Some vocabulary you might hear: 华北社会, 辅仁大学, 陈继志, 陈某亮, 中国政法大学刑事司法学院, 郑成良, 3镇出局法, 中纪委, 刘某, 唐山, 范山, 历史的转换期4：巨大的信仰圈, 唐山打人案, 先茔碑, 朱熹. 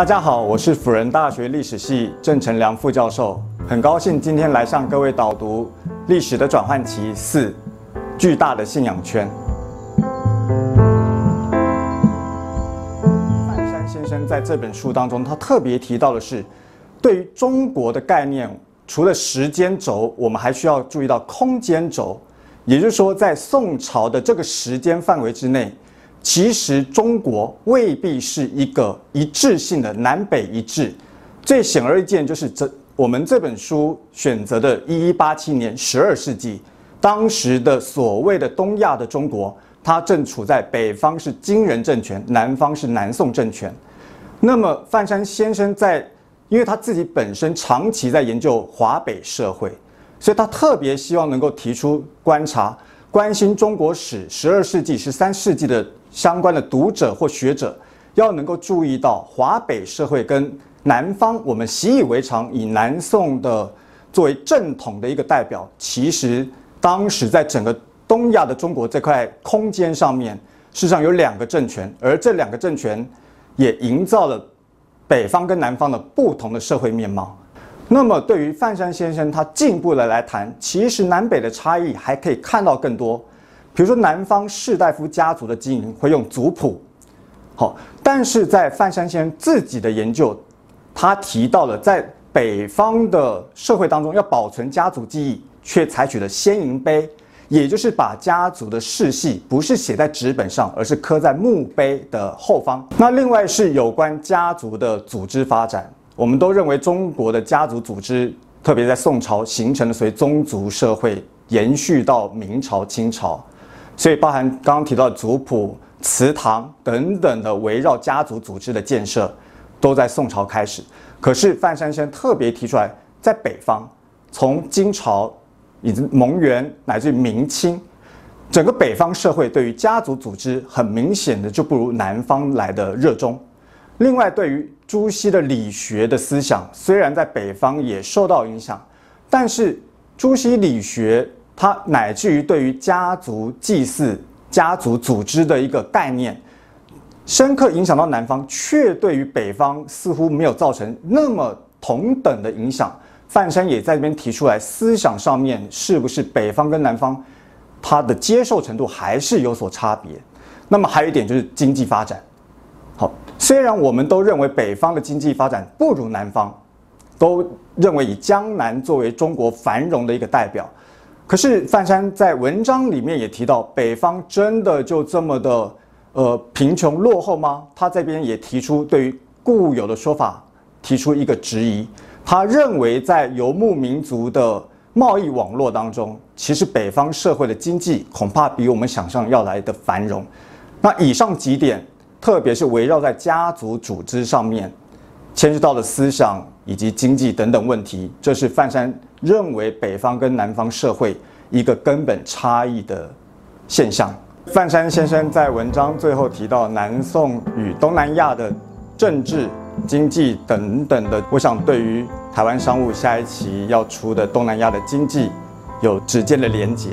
大家好，我是辅仁大学历史系郑成良副教授，很高兴今天来向各位导读《历史的转换期4：巨大的信仰圈》。范山先生在这本书当中，他特别提到的是，对于中国的概念，除了时间轴，我们还需要注意到空间轴，也就是说，在宋朝的这个时间范围之内。 其实中国未必是一个一致性的南北一致，最显而易见就是我们这本书选择的1187年12世纪，当时的所谓的东亚的中国，它正处在北方是金人政权，南方是南宋政权。那么范山先生因为他自己本身长期在研究华北社会，所以他特别希望能够提出观察。 关心中国史12世纪、13世纪的相关的读者或学者，要能够注意到华北社会跟南方我们习以为常，以南宋的作为正统的一个代表，其实当时在整个东亚的中国这块空间上面，事实上有两个政权，而这两个政权也营造了北方跟南方的不同的社会面貌。 那么，对于范山先生，他进一步的来谈，其实南北的差异还可以看到更多。比如说，南方士大夫家族的经营会用族谱，好，但是在范山先生自己的研究，他提到了在北方的社会当中，要保存家族记忆，却采取了先茔碑，也就是把家族的世系不是写在纸本上，而是刻在墓碑的后方。那另外是有关家族的组织发展。 我们都认为中国的家族组织，特别在宋朝形成的所谓宗族社会，延续到明朝、清朝，所以包含刚刚提到的族谱、祠堂等等的围绕家族组织的建设，都在宋朝开始。可是范山先生特别提出来，在北方，从金朝以及蒙元乃至明清，整个北方社会对于家族组织很明显的就不如南方来的热衷。 另外，对于朱熹的理学的思想，虽然在北方也受到影响，但是朱熹理学它乃至于对于家族祭祀、家族组织的一个概念，深刻影响到南方，却对于北方似乎没有造成那么同等的影响。范山也在这边提出来，思想上面是不是北方跟南方，它的接受程度还是有所差别。那么还有一点就是经济发展。 好，虽然我们都认为北方的经济发展不如南方，都认为以江南作为中国繁荣的一个代表，可是范山在文章里面也提到，北方真的就这么的贫穷落后吗？他这边也提出对于固有的说法提出一个质疑，他认为在游牧民族的贸易网络当中，其实北方社会的经济恐怕比我们想象要来的繁荣。那以上几点。 特别是围绕在家族组织上面，牵涉到的思想以及经济等等问题，这是范山认为北方跟南方社会一个根本差异的现象。范山先生在文章最后提到南宋与东南亚的政治、经济等等的，我想对于台湾商务下一期要出的东南亚的经济有直接的连结。